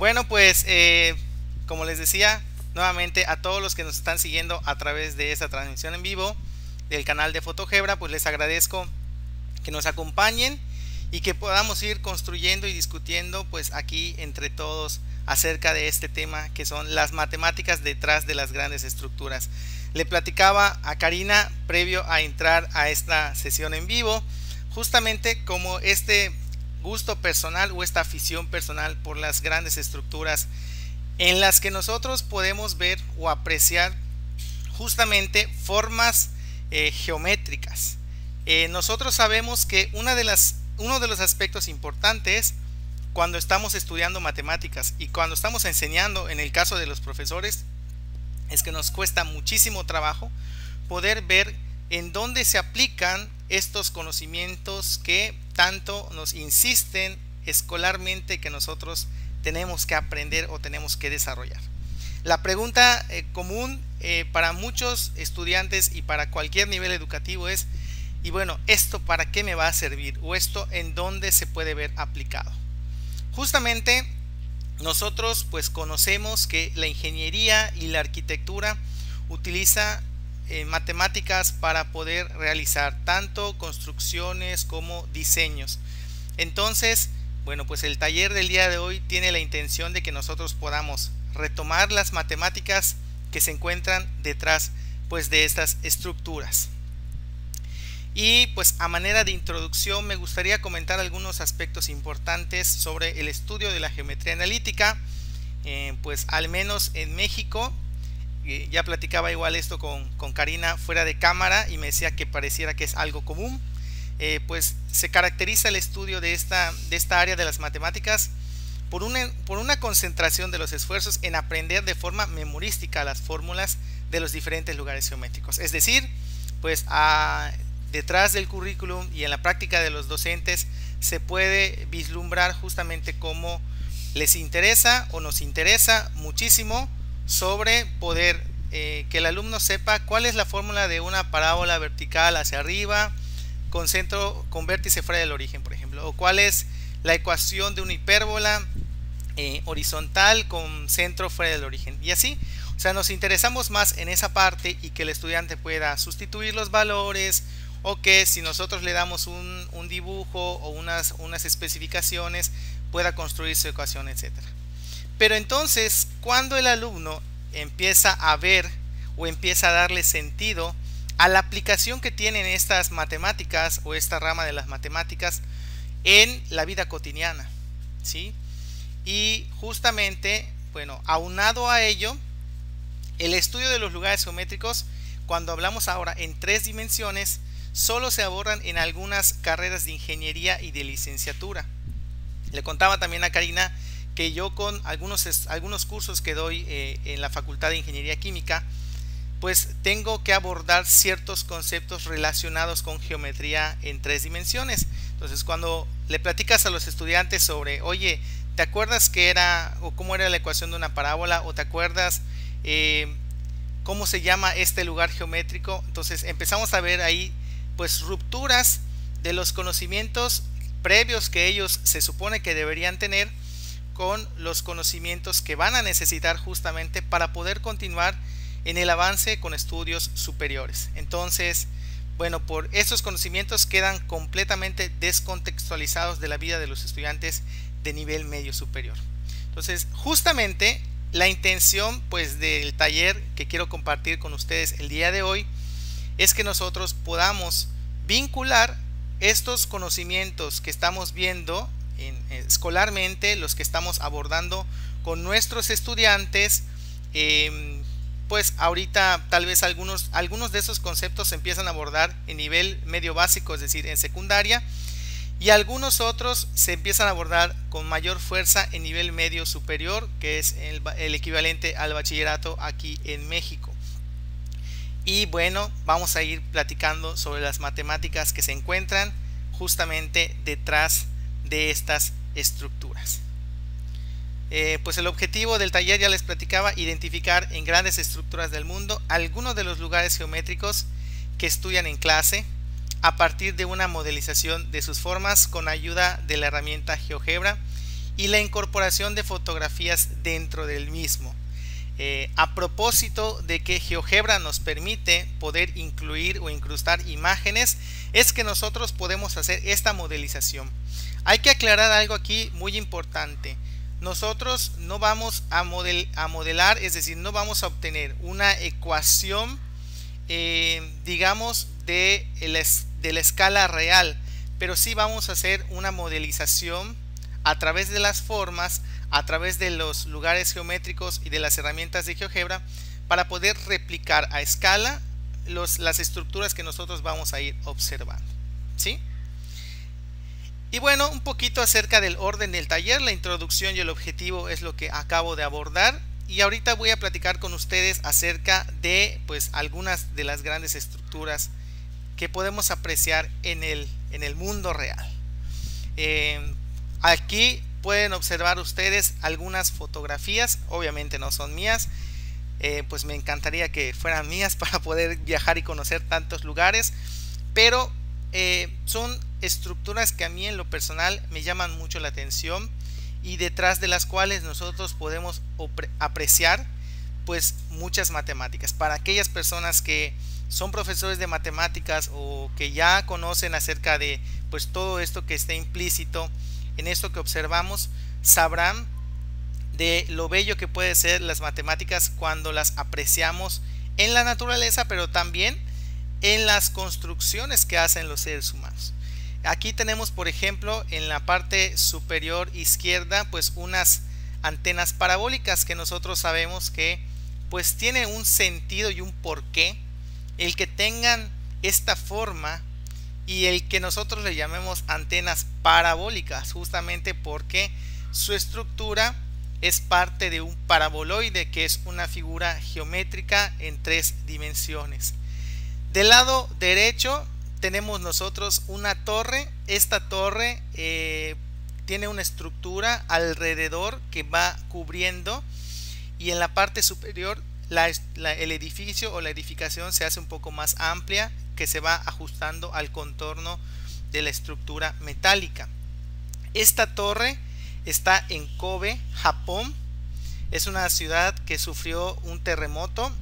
Bueno, pues como les decía, nuevamente a todos los que nos están siguiendo a través de esta transmisión en vivo del canal de GeoGebra, pues les agradezco que nos acompañen y que podamos ir construyendo y discutiendo pues aquí entre todos acerca de este tema que son las matemáticas detrás de las grandes estructuras. Le platicaba a Karina previo a entrar a esta sesión en vivo justamente como este gusto personal o esta afición personal por las grandes estructuras en las que nosotros podemos ver o apreciar justamente formas geométricas. Nosotros sabemos que uno de los aspectos importantes cuando estamos estudiando matemáticas y cuando estamos enseñando, en el caso de los profesores, es que nos cuesta muchísimo trabajo poder ver en dónde se aplican estos conocimientos que tanto nos insisten escolarmente que nosotros tenemos que aprender o tenemos que desarrollar. La pregunta común para muchos estudiantes y para cualquier nivel educativo es: y bueno, ¿esto para qué me va a servir? ¿O esto en dónde se puede ver aplicado? Justamente nosotros pues conocemos que la ingeniería y la arquitectura utiliza matemáticas para poder realizar tanto construcciones como diseños. Entonces, bueno, pues el taller del día de hoy tiene la intención de que nosotros podamos retomar las matemáticas que se encuentran detrás pues de estas estructuras. Y pues a manera de introducción me gustaría comentar algunos aspectos importantes sobre el estudio de la geometría analítica. Pues al menos en México, ya platicaba igual esto con Karina fuera de cámara y me decía que pareciera que es algo común. Pues se caracteriza el estudio de esta área de las matemáticas por una concentración de los esfuerzos en aprender de forma memorística las fórmulas de los diferentes lugares geométricos. Es decir, pues detrás del currículum y en la práctica de los docentes se puede vislumbrar justamente cómo les interesa o nos interesa muchísimo sobre poder que el alumno sepa cuál es la fórmula de una parábola vertical hacia arriba con vértice fuera del origen, por ejemplo, o cuál es la ecuación de una hipérbola horizontal con centro fuera del origen, y así. O sea, nos interesamos más en esa parte y que el estudiante pueda sustituir los valores, o que si nosotros le damos un dibujo o unas especificaciones pueda construir su ecuación, etc. Pero entonces, cuando el alumno empieza a ver o empieza a darle sentido a la aplicación que tienen estas matemáticas o esta rama de las matemáticas en la vida cotidiana, ¿sí? Y justamente, bueno, aunado a ello, el estudio de los lugares geométricos, cuando hablamos ahora en tres dimensiones, solo se abordan en algunas carreras de ingeniería y de licenciatura. Le contaba también a Karina que yo con algunos cursos que doy en la Facultad de Ingeniería Química, pues tengo que abordar ciertos conceptos relacionados con geometría en tres dimensiones. Entonces, cuando le platicas a los estudiantes sobre, oye, ¿te acuerdas qué era o cómo era la ecuación de una parábola? ¿O te acuerdas cómo se llama este lugar geométrico? Entonces empezamos a ver ahí pues rupturas de los conocimientos previos que ellos se supone que deberían tener con los conocimientos que van a necesitar justamente para poder continuar en el avance con estudios superiores. Entonces, bueno, por estos conocimientos quedan completamente descontextualizados de la vida de los estudiantes de nivel medio superior. Entonces, justamente la intención pues del taller que quiero compartir con ustedes el día de hoy es que nosotros podamos vincular estos conocimientos que estamos viendo escolarmente, los que estamos abordando con nuestros estudiantes. Pues ahorita tal vez algunos de esos conceptos se empiezan a abordar en nivel medio básico, es decir, en secundaria, y algunos otros se empiezan a abordar con mayor fuerza en nivel medio superior, que es el equivalente al bachillerato aquí en México. Y bueno, vamos a ir platicando sobre las matemáticas que se encuentran justamente detrás de estas estructuras. Pues el objetivo del taller, ya les platicaba, identificar en grandes estructuras del mundo algunos de los lugares geométricos que estudian en clase, a partir de una modelización de sus formas con ayuda de la herramienta GeoGebra y la incorporación de fotografías dentro del mismo. A propósito de que GeoGebra nos permite poder incluir o incrustar imágenes, es que nosotros podemos hacer esta modelización. Hay que aclarar algo aquí muy importante. Nosotros no vamos a modelar, es decir, no vamos a obtener una ecuación, digamos, de la escala real, pero sí vamos a hacer una modelización a través de las formas, a través de los lugares geométricos y de las herramientas de GeoGebra, para poder replicar a escala las estructuras que nosotros vamos a ir observando, ¿sí? Y bueno, un poquito acerca del orden del taller, la introducción y el objetivo es lo que acabo de abordar, y ahorita voy a platicar con ustedes acerca de pues algunas de las grandes estructuras que podemos apreciar en el mundo real. Aquí pueden observar ustedes algunas fotografías, obviamente no son mías, pues me encantaría que fueran mías para poder viajar y conocer tantos lugares, pero son estructuras que a mí en lo personal me llaman mucho la atención y detrás de las cuales nosotros podemos apreciar pues muchas matemáticas. Para aquellas personas que son profesores de matemáticas o que ya conocen acerca de pues todo esto que está implícito en esto que observamos, sabrán de lo bello que puede ser las matemáticas cuando las apreciamos en la naturaleza, pero también en las construcciones que hacen los seres humanos. Aquí tenemos, por ejemplo, en la parte superior izquierda, pues unas antenas parabólicas que nosotros sabemos que pues tiene un sentido y un porqué el que tengan esta forma y el que nosotros le llamemos antenas parabólicas, justamente porque su estructura es parte de un paraboloide, que es una figura geométrica en 3 dimensiones. Del lado derecho tenemos nosotros una torre. Esta torre tiene una estructura alrededor que va cubriendo, y en la parte superior el edificio o la edificación se hace un poco más amplia, que se va ajustando al contorno de la estructura metálica. Esta torre está en Kobe, Japón. Es una ciudad que sufrió un terremoto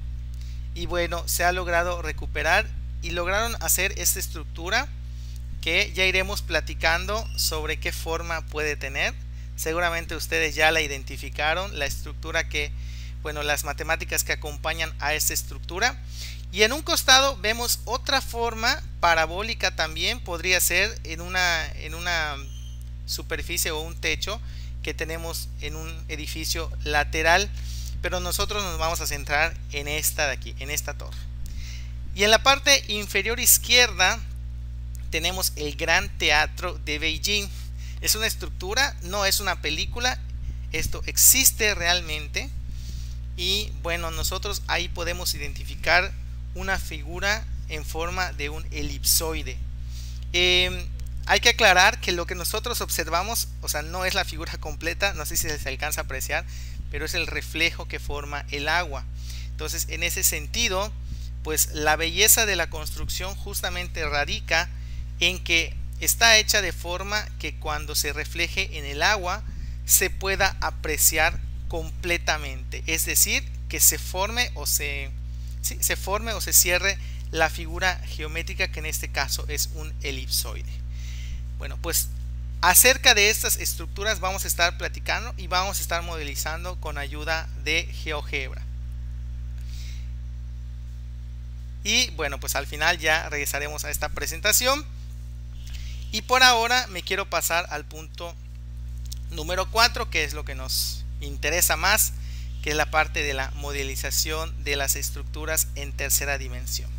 y bueno, se ha logrado recuperar y lograron hacer esta estructura que ya iremos platicando sobre qué forma puede tener. Seguramente ustedes ya la identificaron, la estructura que, bueno, las matemáticas que acompañan a esta estructura. Y en un costado vemos otra forma parabólica también, podría ser en una superficie o un techo que tenemos en un edificio lateral, pero nosotros nos vamos a centrar en esta de aquí, en esta torre. Y en la parte inferior izquierda tenemos el Gran Teatro de Beijing. Es una estructura, no es una película, esto existe realmente. Y bueno, nosotros ahí podemos identificar una figura en forma de un elipsoide. Hay que aclarar que lo que nosotros observamos, o sea, no es la figura completa, no sé si se alcanza a apreciar, pero es el reflejo que forma el agua. Entonces, en ese sentido, pues la belleza de la construcción justamente radica en que está hecha de forma que cuando se refleje en el agua se pueda apreciar completamente, es decir, que se forme o se cierre la figura geométrica, que en este caso es un elipsoide. Bueno, pues acerca de estas estructuras vamos a estar platicando y vamos a estar modelizando con ayuda de GeoGebra. Y bueno, pues al final ya regresaremos a esta presentación. Y por ahora me quiero pasar al punto número 4, que es lo que nos interesa más, que es la parte de la modelización de las estructuras en 3.ª dimensión.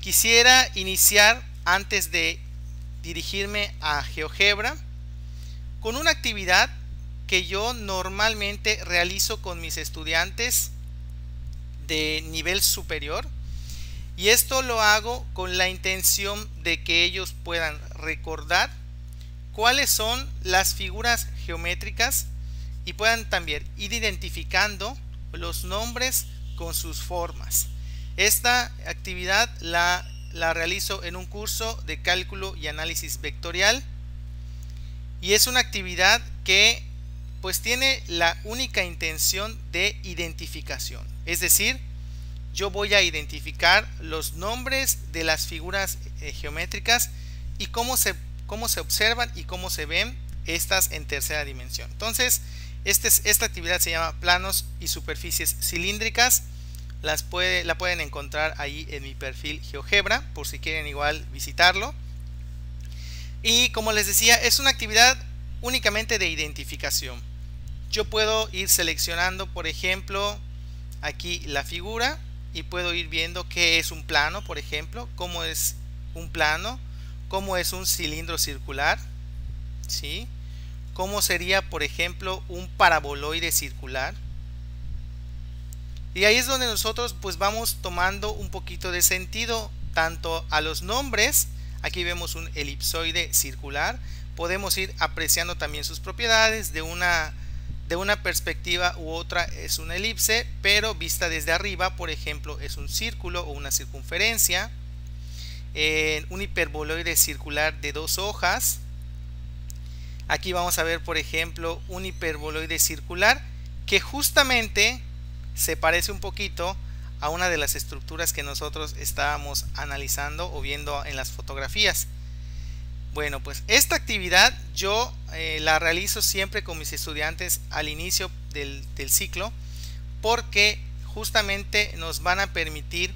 Quisiera iniciar, antes de dirigirme a GeoGebra, con una actividad que yo normalmente realizo con mis estudiantes de nivel superior, y esto lo hago con la intención de que ellos puedan recordar cuáles son las figuras geométricas y puedan también ir identificando los nombres con sus formas. Esta actividad la realizo en un curso de cálculo y análisis vectorial, y es una actividad que pues tiene la única intención de identificación. Es decir, yo voy a identificar los nombres de las figuras geométricas y cómo se observan y cómo se ven estas en tercera dimensión. Entonces, esta actividad se llama planos y superficies cilíndricas. La pueden encontrar ahí en mi perfil GeoGebra, por si quieren igual visitarlo. Y como les decía, es una actividad únicamente de identificación. Yo puedo ir seleccionando, por ejemplo, aquí la figura y puedo ir viendo qué es un plano, por ejemplo, cómo es un plano, cómo es un cilindro circular, ¿sí? Cómo sería, por ejemplo, un paraboloide circular. Y ahí es donde nosotros pues vamos tomando un poquito de sentido tanto a los nombres. Aquí vemos un elipsoide circular. Podemos ir apreciando también sus propiedades. De una perspectiva u otra es una elipse, pero vista desde arriba, por ejemplo, es un círculo o una circunferencia. Un hiperboloide circular de dos hojas. Aquí vamos a ver, por ejemplo, un hiperboloide circular que justamente se parece un poquito a una de las estructuras que nosotros estábamos analizando o viendo en las fotografías. Bueno, pues esta actividad yo la realizo siempre con mis estudiantes al inicio del ciclo, porque justamente nos van a permitir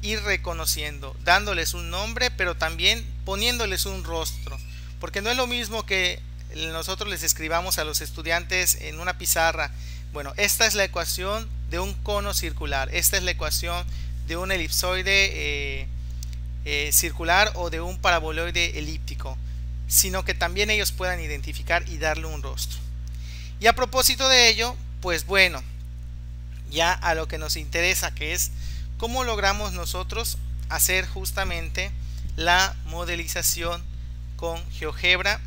ir reconociendo, dándoles un nombre, pero también poniéndoles un rostro, porque no es lo mismo que nosotros les escribamos a los estudiantes en una pizarra: bueno, esta es la ecuación de un cono circular, esta es la ecuación de un elipsoide circular o de un paraboloide elíptico, sino que también ellos puedan identificar y darle un rostro. Y a propósito de ello, pues bueno, ya a lo que nos interesa, que es cómo logramos nosotros hacer justamente la modelización con GeoGebra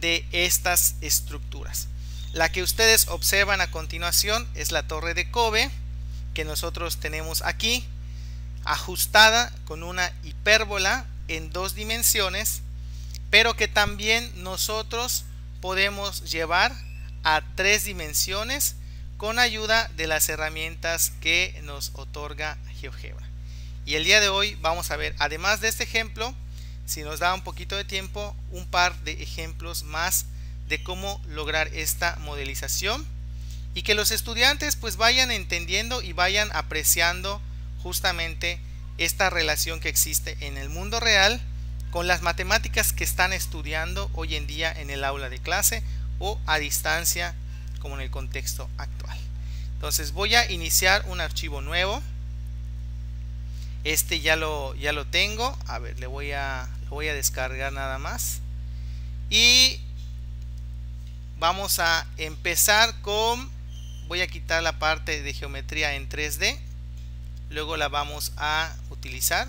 de estas estructuras. La que ustedes observan a continuación es la torre de Kobe, que nosotros tenemos aquí, ajustada con una hipérbola en dos dimensiones, pero que también nosotros podemos llevar a tres dimensiones con ayuda de las herramientas que nos otorga GeoGebra. Y el día de hoy vamos a ver, además de este ejemplo, si nos da un poquito de tiempo, un par de ejemplos más de cómo lograr esta modelización, y que los estudiantes pues vayan entendiendo y vayan apreciando justamente esta relación que existe en el mundo real con las matemáticas que están estudiando hoy en día en el aula de clase o a distancia, como en el contexto actual. Entonces voy a iniciar un archivo nuevo. Este ya lo tengo. A ver, lo voy a descargar nada más, y vamos a empezar con, voy a quitar la parte de geometría en 3D, luego la vamos a utilizar.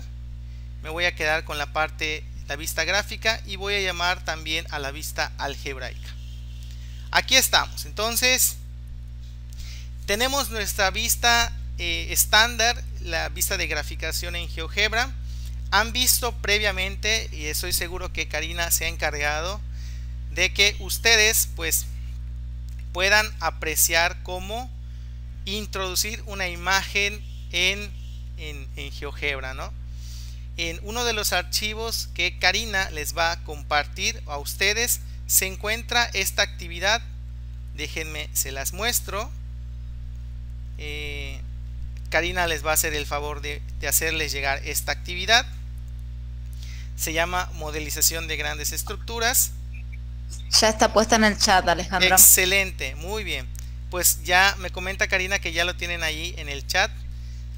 Me voy a quedar con la parte, la vista gráfica, y voy a llamar también a la vista algebraica. Aquí estamos. Entonces tenemos nuestra vista estándar, la vista de graficación en GeoGebra. Han visto previamente, y estoy seguro que Karina se ha encargado de que ustedes pues puedan apreciar cómo introducir una imagen en GeoGebra, ¿no? En uno de los archivos que Karina les va a compartir a ustedes se encuentra esta actividad. Déjenme, se las muestro. Karina les va a hacer el favor de hacerles llegar esta actividad. Se llama modelización de grandes estructuras. Ya está puesta en el chat, Alejandro. Excelente, muy bien. Pues ya me comenta Karina que ya lo tienen ahí en el chat.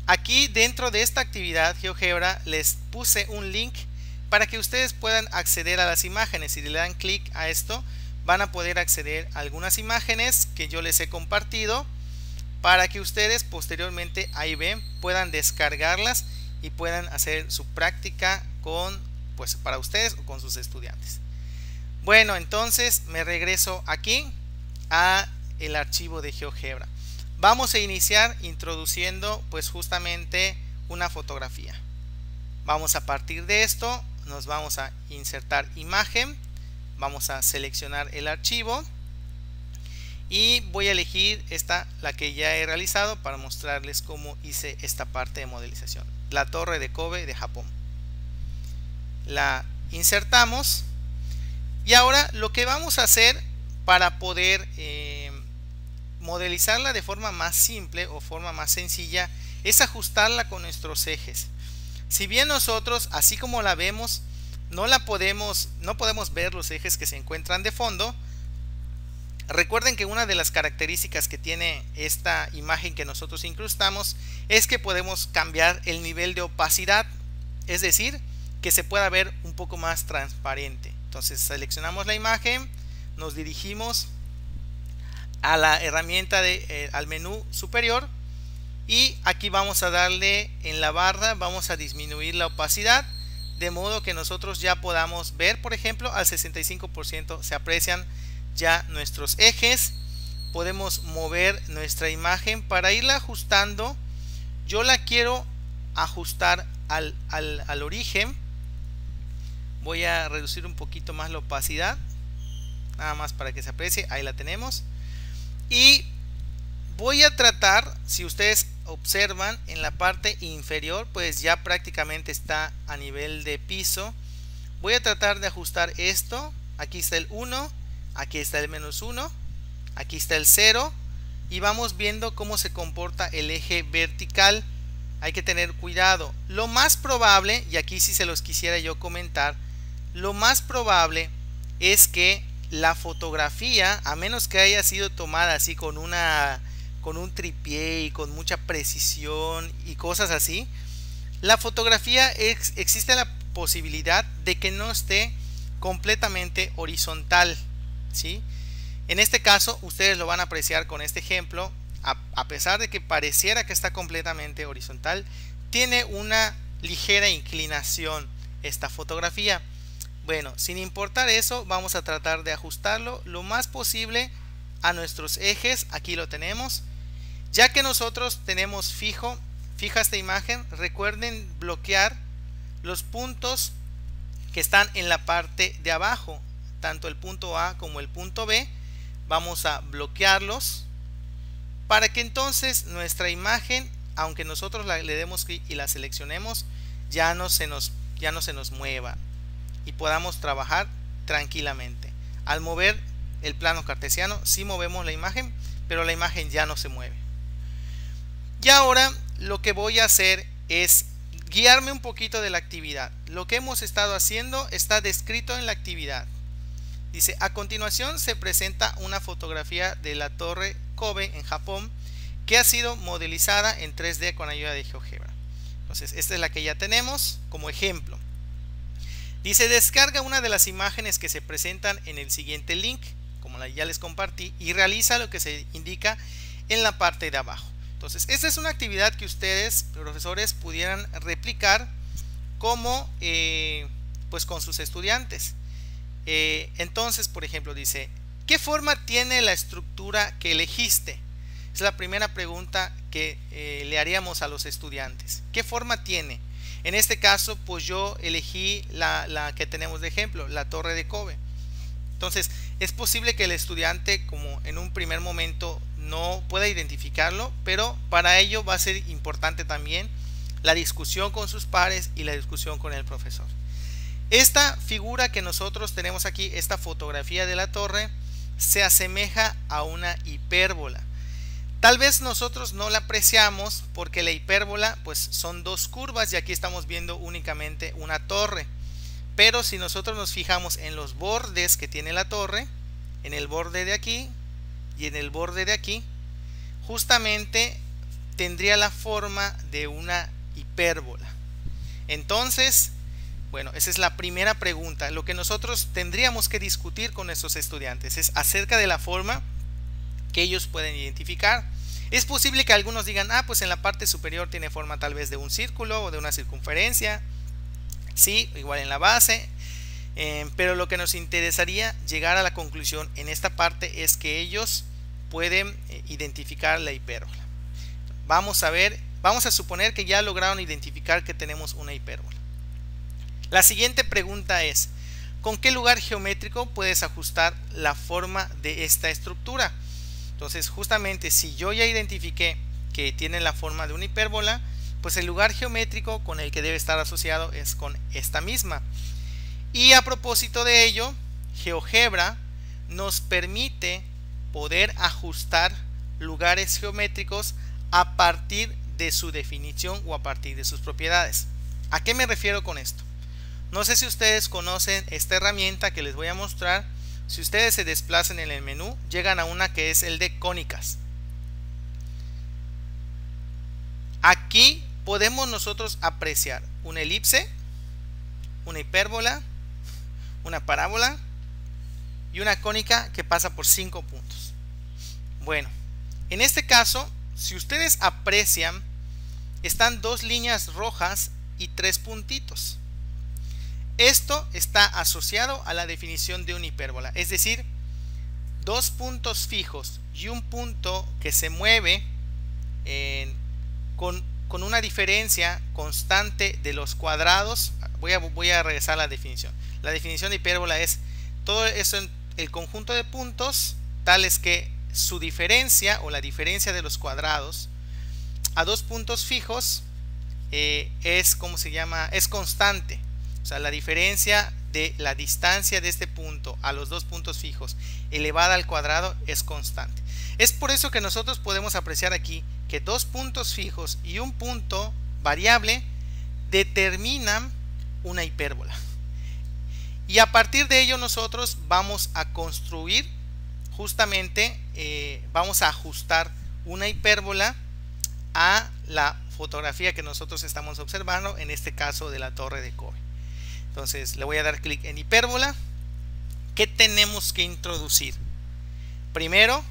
Aquí dentro de esta actividad GeoGebra les puse un link para que ustedes puedan acceder a las imágenes. Si le dan clic a esto, van a poder acceder a algunas imágenes que yo les he compartido, para que ustedes posteriormente, ahí ven, puedan descargarlas y puedan hacer su práctica con, pues, para ustedes o con sus estudiantes. Bueno, entonces me regreso aquí a el archivo de GeoGebra. Vamos a iniciar introduciendo pues justamente una fotografía. Vamos a partir de esto, nos vamos a insertar imagen, vamos a seleccionar el archivo, y voy a elegir esta, la que ya he realizado, para mostrarles cómo hice esta parte de modelización. La torre de Kobe de Japón. La insertamos y ahora lo que vamos a hacer para poder modelizarla de forma más simple o forma más sencilla es ajustarla con nuestros ejes. Si bien nosotros, así como la vemos, no podemos ver los ejes que se encuentran de fondo, recuerden que una de las características que tiene esta imagen que nosotros incrustamos es que podemos cambiar el nivel de opacidad, es decir, que se pueda ver un poco más transparente. Entonces seleccionamos la imagen, nos dirigimos a la herramienta al menú superior y aquí vamos a darle en la barra, vamos a disminuir la opacidad de modo que nosotros ya podamos ver, por ejemplo, al 65% se aprecian ya nuestros ejes. Podemos mover nuestra imagen para irla ajustando. Yo la quiero ajustar al origen. Voy a reducir un poquito más la opacidad, nada más para que se aprecie. Ahí la tenemos. Y voy a tratar, si ustedes observan en la parte inferior, pues ya prácticamente está a nivel de piso. Voy a tratar de ajustar esto. Aquí está el 1, aquí está el -1, aquí está el 0 y vamos viendo cómo se comporta el eje vertical. Hay que tener cuidado. Lo más probable, y aquí sí se los quisiera yo comentar, lo más probable es que la fotografía, a menos que haya sido tomada así con un tripié y con mucha precisión y cosas así, la fotografía existe la posibilidad de que no esté completamente horizontal, ¿sí? En este caso ustedes lo van a apreciar con este ejemplo. A pesar de que pareciera que está completamente horizontal, tiene una ligera inclinación esta fotografía. Bueno, sin importar eso, vamos a tratar de ajustarlo lo más posible a nuestros ejes. Aquí lo tenemos. Ya que nosotros tenemos fija esta imagen, recuerden bloquear los puntos que están en la parte de abajo, tanto el punto A como el punto B. Vamos a bloquearlos para que entonces nuestra imagen, aunque nosotros le demos clic y la seleccionemos, ya no se nos mueva y podamos trabajar tranquilamente. Al mover el plano cartesiano sí movemos la imagen, pero la imagen ya no se mueve. Y ahora lo que voy a hacer es guiarme un poquito de la actividad. Lo que hemos estado haciendo está descrito en la actividad. Dice: a continuación se presenta una fotografía de la torre Kobe en Japón que ha sido modelizada en 3D con ayuda de GeoGebra. Entonces esta es la que ya tenemos como ejemplo. Dice: descarga una de las imágenes que se presentan en el siguiente link, como ya les compartí, y realiza lo que se indica en la parte de abajo. Entonces esta es una actividad que ustedes, profesores, pudieran replicar como pues con sus estudiantes. Entonces, por ejemplo, dice: ¿qué forma tiene la estructura que elegiste? Es la primera pregunta que le haríamos a los estudiantes. ¿Qué forma tiene? En este caso, pues yo elegí la que tenemos de ejemplo, la torre de Kobe. Entonces, es posible que el estudiante, como en un primer momento, no pueda identificarlo, pero para ello va a ser importante también la discusión con sus pares y la discusión con el profesor. Esta figura que nosotros tenemos aquí, esta fotografía de la torre, se asemeja a una hipérbola. Tal vez nosotros no la apreciamos porque la hipérbola pues son dos curvas y aquí estamos viendo únicamente una torre. Pero si nosotros nos fijamos en los bordes que tiene la torre, en el borde de aquí y en el borde de aquí, justamente tendría la forma de una hipérbola. Entonces, bueno, esa es la primera pregunta. Lo que nosotros tendríamos que discutir con nuestros estudiantes es acerca de la forma que ellos pueden identificar. Es posible que algunos digan: ah, pues en la parte superior tiene forma tal vez de un círculo o de una circunferencia, sí, igual en la base, pero lo que nos interesaría llegar a la conclusión en esta parte es que ellos pueden identificar la hipérbola. Vamos a ver, vamos a suponer que ya lograron identificar que tenemos una hipérbola. La siguiente pregunta es: ¿con qué lugar geométrico puedes ajustar la forma de esta estructura? Entonces, justamente si yo ya identifiqué que tiene la forma de una hipérbola, pues el lugar geométrico con el que debe estar asociado es con esta misma. Y a propósito de ello, GeoGebra nos permite poder ajustar lugares geométricos a partir de su definición o a partir de sus propiedades. ¿A qué me refiero con esto? No sé si ustedes conocen esta herramienta que les voy a mostrar. Si ustedes se desplazan en el menú, llegan a una que es el de cónicas. Aquí podemos nosotros apreciar una elipse, una hipérbola, una parábola y una cónica que pasa por 5 puntos. Bueno, en este caso, si ustedes aprecian, están 2 líneas rojas y 3 puntitos. Esto está asociado a la definición de una hipérbola, es decir, 2 puntos fijos y un punto que se mueve con una diferencia constante de los cuadrados. Voy a regresar a la definición. La definición de hipérbola es todo eso, el conjunto de puntos tales que su diferencia o la diferencia de los cuadrados a 2 puntos fijos es, ¿cómo se llama?, es constante. O sea, la diferencia de la distancia de este punto a los 2 puntos fijos elevada al cuadrado es constante. Es por eso que nosotros podemos apreciar aquí que 2 puntos fijos y un punto variable determinan una hipérbola. Y a partir de ello nosotros vamos a construir justamente, vamos a ajustar una hipérbola a la fotografía que nosotros estamos observando, en este caso de la torre de Kobe. Entonces le voy a dar clic en hipérbola. ¿Qué tenemos que introducir? Primero,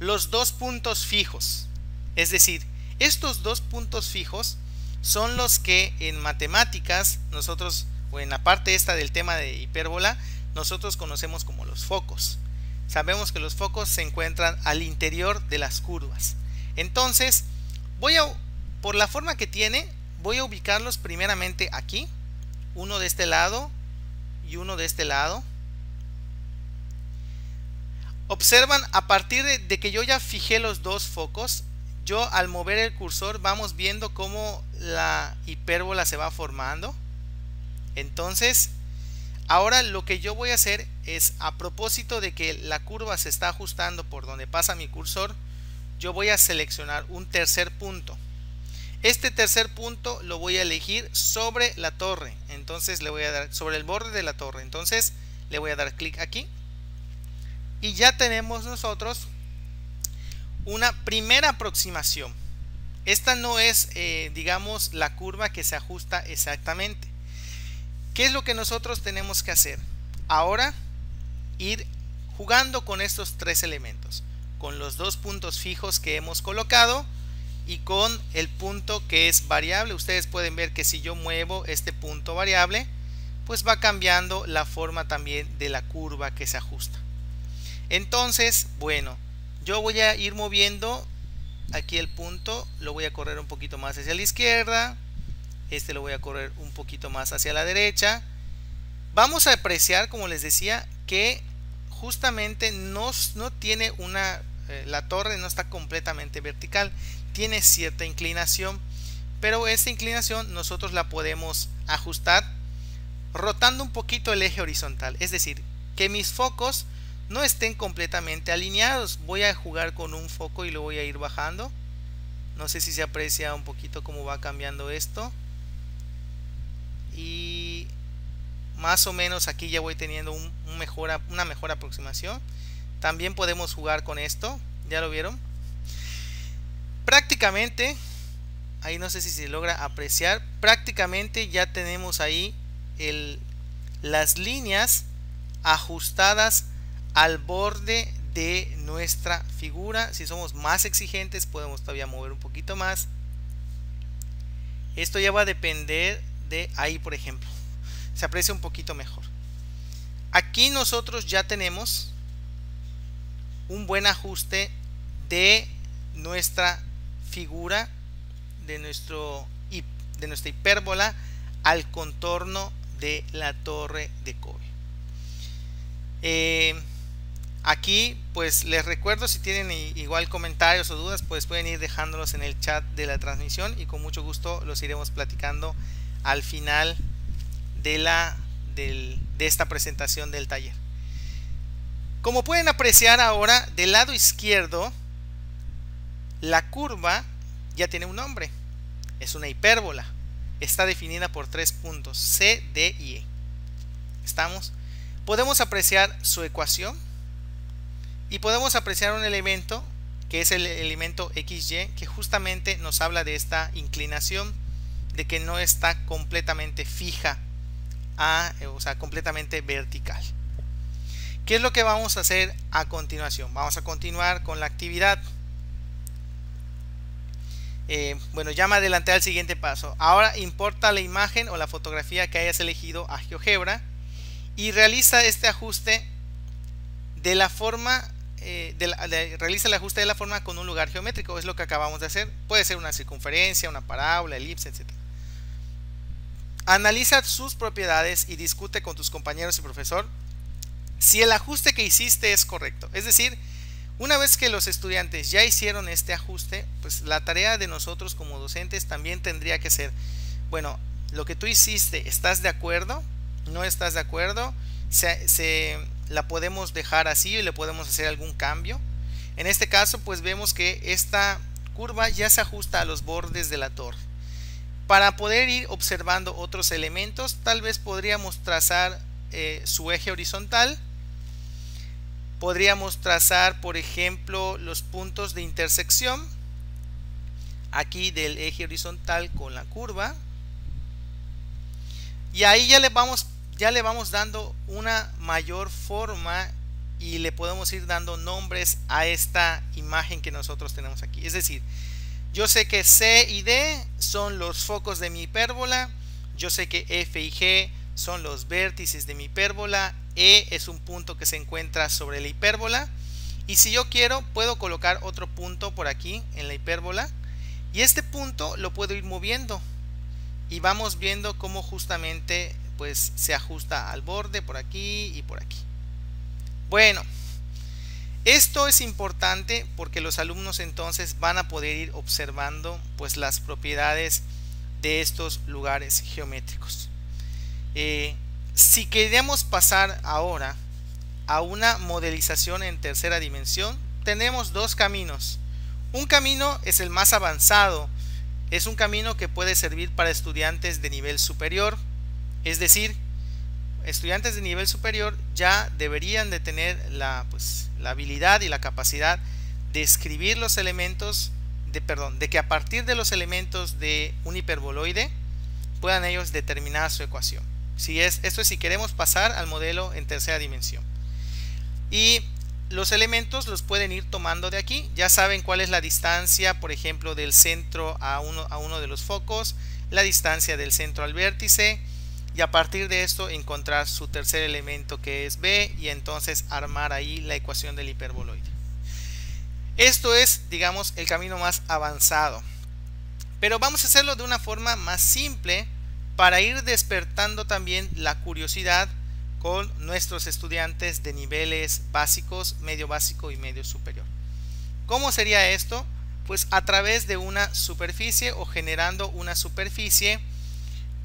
los 2 puntos fijos. Es decir, estos 2 puntos fijos son los que en matemáticas nosotros, o en la parte esta del tema de hipérbola, nosotros conocemos como los focos. Sabemos que los focos se encuentran al interior de las curvas. Entonces, por la forma que tiene, voy a ubicarlos primeramente aquí. Uno de este lado y uno de este lado. Observan, a partir de que yo ya fijé los 2 focos, yo al mover el cursor vamos viendo cómo la hipérbola se va formando. Entonces, ahora lo que yo voy a hacer es, a propósito de que la curva se está ajustando por donde pasa mi cursor, yo voy a seleccionar un tercer punto. Este tercer punto lo voy a elegir sobre la torre. Entonces le voy a dar sobre el borde de la torre. Entonces le voy a dar clic aquí. Y ya tenemos nosotros una primera aproximación. Esta no es, digamos, la curva que se ajusta exactamente. ¿Qué es lo que nosotros tenemos que hacer? Ahora ir jugando con estos 3 elementos. Con los 2 puntos fijos que hemos colocado y con el punto que es variable. Ustedes pueden ver que si yo muevo este punto variable, pues va cambiando la forma también de la curva que se ajusta. Entonces, bueno, yo voy a ir moviendo aquí el punto. Lo voy a correr un poquito más hacia la izquierda. Este lo voy a correr un poquito más hacia la derecha. Vamos a apreciar, como les decía, que justamente no tiene una, la torre no está completamente vertical, tiene cierta inclinación, pero esta inclinación nosotros la podemos ajustar rotando un poquito el eje horizontal, es decir, que mis focos no estén completamente alineados. Voy a jugar con un foco y lo voy a ir bajando. No sé si se aprecia un poquito cómo va cambiando esto. Y más o menos aquí ya voy teniendo una mejor aproximación. También podemos jugar con esto, ¿ya lo vieron? Prácticamente, ahí no sé si se logra apreciar, prácticamente ya tenemos ahí las líneas ajustadas al borde de nuestra figura. Si somos más exigentes podemos todavía mover un poquito más. Esto ya va a depender de ahí, por ejemplo. Se aprecia un poquito mejor. Aquí nosotros ya tenemos un buen ajuste de nuestra figura, de nuestra hipérbola al contorno de la torre de Kobe. Aquí pues les recuerdo, si tienen igual comentarios o dudas, pues pueden ir dejándolos en el chat de la transmisión y con mucho gusto los iremos platicando al final de esta presentación del taller. Como pueden apreciar ahora, del lado izquierdo la curva ya tiene un nombre, es una hipérbola, está definida por tres puntos C, D y E. ¿Estamos? Podemos apreciar su ecuación y podemos apreciar un elemento que es el elemento XY, que justamente nos habla de esta inclinación, de que no está completamente fija, o sea, completamente vertical. ¿Qué es lo que vamos a hacer a continuación? Vamos a continuar con la actividad. Bueno, ya me adelanté al siguiente paso. Ahora importa la imagen o la fotografía que hayas elegido a GeoGebra y realiza este ajuste de la forma, realiza el ajuste de la forma con un lugar geométrico. Es lo que acabamos de hacer. Puede ser una circunferencia, una parábola, elipse, etc. Analiza sus propiedades y discute con tus compañeros y profesor si el ajuste que hiciste es correcto. Es decir, una vez que los estudiantes ya hicieron este ajuste, pues la tarea de nosotros como docentes también tendría que ser, bueno, lo que tú hiciste, ¿estás de acuerdo? ¿No estás de acuerdo? ¿La podemos dejar así y le podemos hacer algún cambio? En este caso, pues vemos que esta curva ya se ajusta a los bordes de la torre. Para poder ir observando otros elementos, tal vez podríamos trazar su eje horizontal. Podríamos trazar, por ejemplo, los puntos de intersección aquí del eje horizontal con la curva. Y ahí ya le vamos dando una mayor forma y le podemos ir dando nombres a esta imagen que nosotros tenemos aquí. Es decir, yo sé que C y D son los focos de mi hipérbola. Yo sé que F y G son los vértices de mi hipérbola. E es un punto que se encuentra sobre la hipérbola, y si yo quiero puedo colocar otro punto por aquí en la hipérbola, y este punto lo puedo ir moviendo y vamos viendo cómo justamente pues se ajusta al borde por aquí y por aquí. Bueno, esto es importante porque los alumnos entonces van a poder ir observando pues las propiedades de estos lugares geométricos. Si queremos pasar ahora a una modelización en tercera dimensión, tenemos dos caminos. Un camino es el más avanzado, es un camino que puede servir para estudiantes de nivel superior, es decir, estudiantes de nivel superior ya deberían de tener la habilidad y la capacidad de escribir los elementos, de que a partir de los elementos de un hiperboloide puedan ellos determinar su ecuación. Esto es si queremos pasar al modelo en tercera dimensión. Y los elementos los pueden ir tomando de aquí. Ya saben cuál es la distancia, por ejemplo, del centro a uno de los focos, la distancia del centro al vértice, y a partir de esto encontrar su tercer elemento que es B, y entonces armar ahí la ecuación del hiperboloide. Esto es, digamos, el camino más avanzado. Pero vamos a hacerlo de una forma más simple, para ir despertando también la curiosidad con nuestros estudiantes de niveles básicos, medio básico y medio superior. ¿Cómo sería esto? Pues a través de una superficie o generando una superficie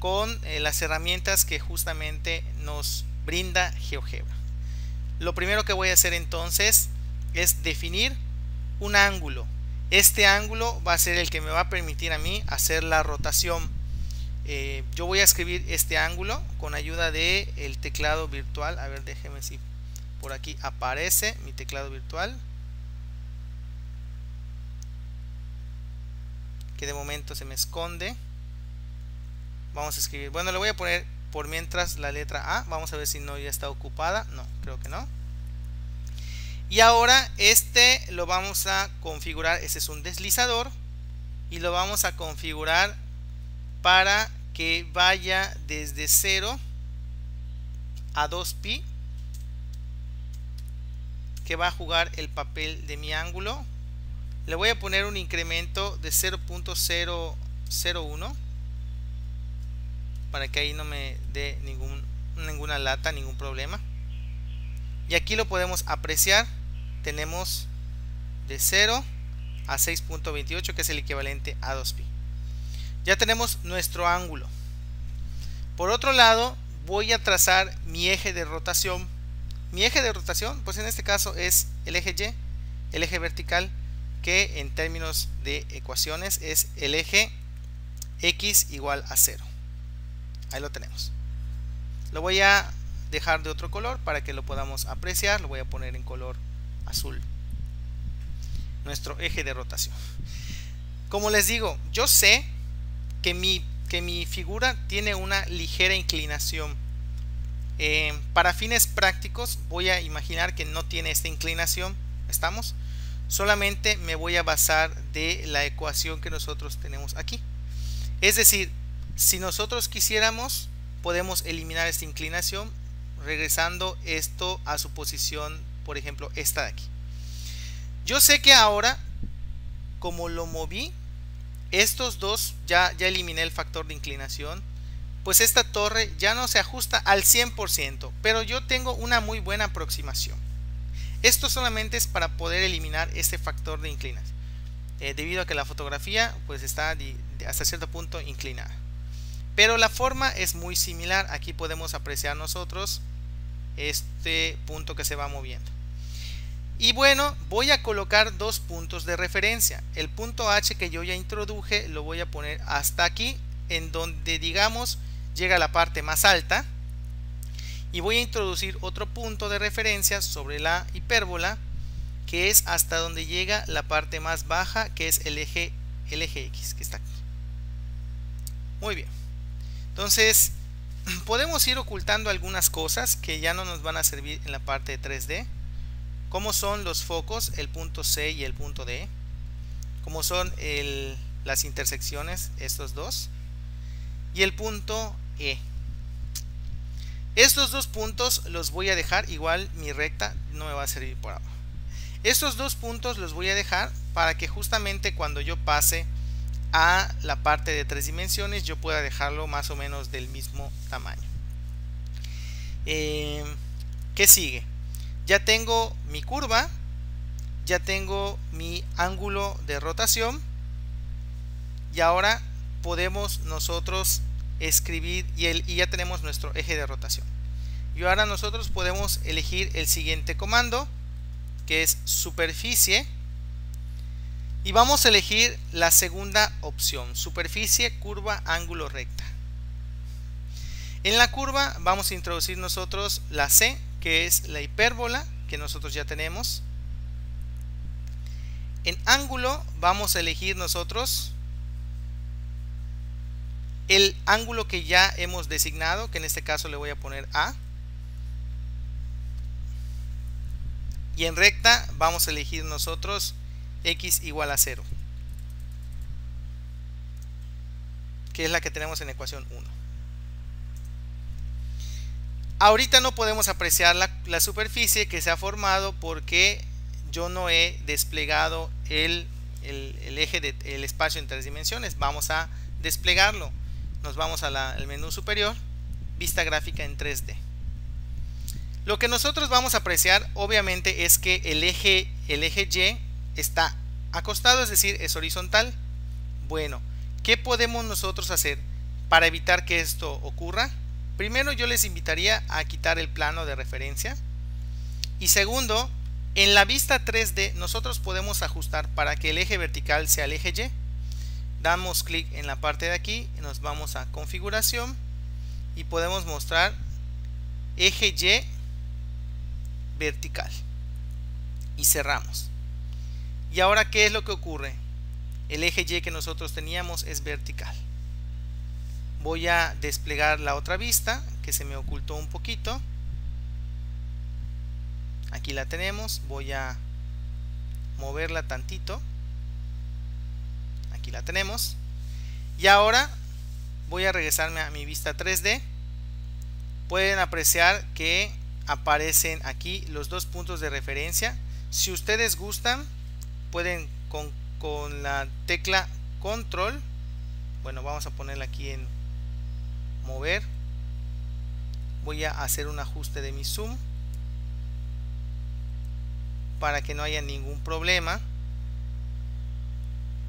con las herramientas que justamente nos brinda GeoGebra. Lo primero que voy a hacer entonces es definir un ángulo. Este ángulo va a ser el que me va a permitir a mí hacer la rotación. Yo voy a escribir este ángulo con ayuda del teclado virtual. A ver, déjeme si por aquí aparece mi teclado virtual, que de momento se me esconde. Vamos a escribir, bueno, le voy a poner por mientras la letra A. Vamos a ver si no ya está ocupada. No, creo que no. Y ahora este lo vamos a configurar. Este es un deslizador y lo vamos a configurar para que vaya desde 0 a 2pi, que va a jugar el papel de mi ángulo. Le voy a poner un incremento de 0.001 para que ahí no me dé ninguna lata, ningún problema. Y y aquí lo podemos apreciar. Tenemos de 0 a 6.28, que es el equivalente a 2pi. Ya tenemos nuestro ángulo. Por otro lado, voy a trazar mi eje de rotación. Mi eje de rotación, pues en este caso es el eje Y, el eje vertical, que en términos de ecuaciones es el eje X igual a 0. Ahí lo tenemos. Lo voy a dejar de otro color para que lo podamos apreciar. Lo voy a poner en color azul. Nuestro eje de rotación. Como les digo, yo sé que mi figura tiene una ligera inclinación. Para fines prácticos voy a imaginar que no tiene esta inclinación. ¿Estamos? Solamente me voy a basar de la ecuación que nosotros tenemos aquí. Es decir, si nosotros quisiéramos, podemos eliminar esta inclinación regresando esto a su posición, por ejemplo, esta de aquí. Yo sé que ahora, como lo moví, estos dos, ya eliminé el factor de inclinación, pues esta torre ya no se ajusta al 100%, pero yo tengo una muy buena aproximación. Esto solamente es para poder eliminar este factor de inclinación, debido a que la fotografía pues está hasta cierto punto inclinada. Pero la forma es muy similar. Aquí podemos apreciar nosotros este punto que se va moviendo. Y bueno, voy a colocar dos puntos de referencia. El punto H que yo ya introduje lo voy a poner hasta aquí, en donde digamos llega a la parte más alta, y voy a introducir otro punto de referencia sobre la hipérbola, que es hasta donde llega la parte más baja, que es el eje X, que está aquí. Muy bien. Entonces podemos ir ocultando algunas cosas que ya no nos van a servir en la parte de 3D, como son los focos, el punto C y el punto D, como son las intersecciones, estos dos, y el punto E. Estos dos puntos los voy a dejar, igual mi recta no me va a servir por ahora. Estos dos puntos los voy a dejar para que justamente cuando yo pase a la parte de 3 dimensiones yo pueda dejarlo más o menos del mismo tamaño. ¿Qué sigue? Ya tengo mi curva, ya tengo mi ángulo de rotación, y ahora podemos nosotros escribir y ya tenemos nuestro eje de rotación. Y ahora nosotros podemos elegir el siguiente comando, que es superficie. Y vamos a elegir la segunda opción, superficie, curva, ángulo, recta. En la curva vamos a introducir nosotros la C, que es la hipérbola, que nosotros ya tenemos. En ángulo vamos a elegir nosotros el ángulo que ya hemos designado, que en este caso le voy a poner A. Y en recta vamos a elegir nosotros X igual a 0, que es la que tenemos en ecuación 1. Ahorita no podemos apreciar la superficie que se ha formado porque yo no he desplegado el espacio en 3 dimensiones. Vamos a desplegarlo. Nos vamos al menú superior, vista gráfica en 3D. Lo que nosotros vamos a apreciar obviamente es que el eje Y está acostado, es decir, es horizontal. Bueno, ¿qué podemos nosotros hacer para evitar que esto ocurra? Primero, yo les invitaría a quitar el plano de referencia, y segundo, en la vista 3D nosotros podemos ajustar para que el eje vertical sea el eje Y. Damos clic en la parte de aquí, nos vamos a configuración y podemos mostrar eje Y vertical y cerramos. Y ahora, ¿qué es lo que ocurre? El eje Y que nosotros teníamos es vertical. Voy a desplegar la otra vista que se me ocultó un poquito. Aquí la tenemos. Voy a moverla tantito. Aquí la tenemos. Y ahora voy a regresarme a mi vista 3D. Pueden apreciar que aparecen aquí los dos puntos de referencia. Si ustedes gustan, pueden con la tecla control, bueno, vamos a ponerla aquí en mover. Voy a hacer un ajuste de mi zoom para que no haya ningún problema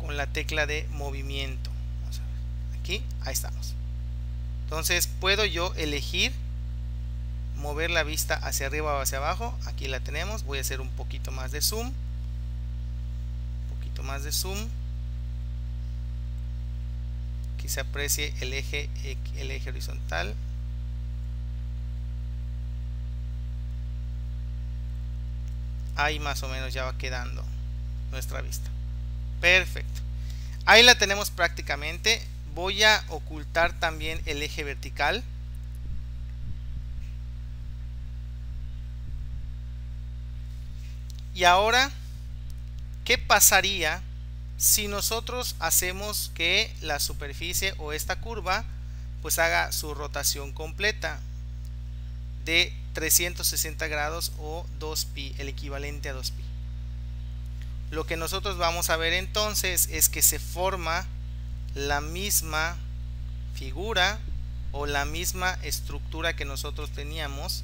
con la tecla de movimiento. Vamos a ver. Aquí, ahí estamos. Entonces puedo yo elegir mover la vista hacia arriba o hacia abajo. Aquí la tenemos. Voy a hacer un poquito más de zoom. Un poquito más de zoom. Aquí se aprecie el eje horizontal. Ahí más o menos ya va quedando nuestra vista. Perfecto. Ahí la tenemos prácticamente. Voy a ocultar también el eje vertical. Y ahora, ¿qué pasaría si nosotros hacemos que la superficie o esta curva pues haga su rotación completa de 360 grados o 2pi, el equivalente a 2pi? Lo que nosotros vamos a ver entonces es que se forma la misma figura o la misma estructura que nosotros teníamos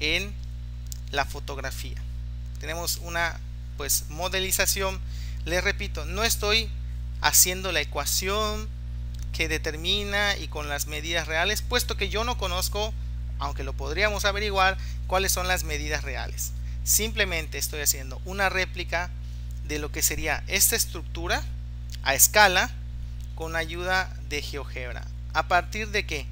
en la fotografía. Tenemos una pues modelización. Les repito, no estoy haciendo la ecuación que determina y con las medidas reales, puesto que yo no conozco, aunque lo podríamos averiguar, cuáles son las medidas reales. Simplemente estoy haciendo una réplica de lo que sería esta estructura a escala con ayuda de GeoGebra. ¿A partir de qué?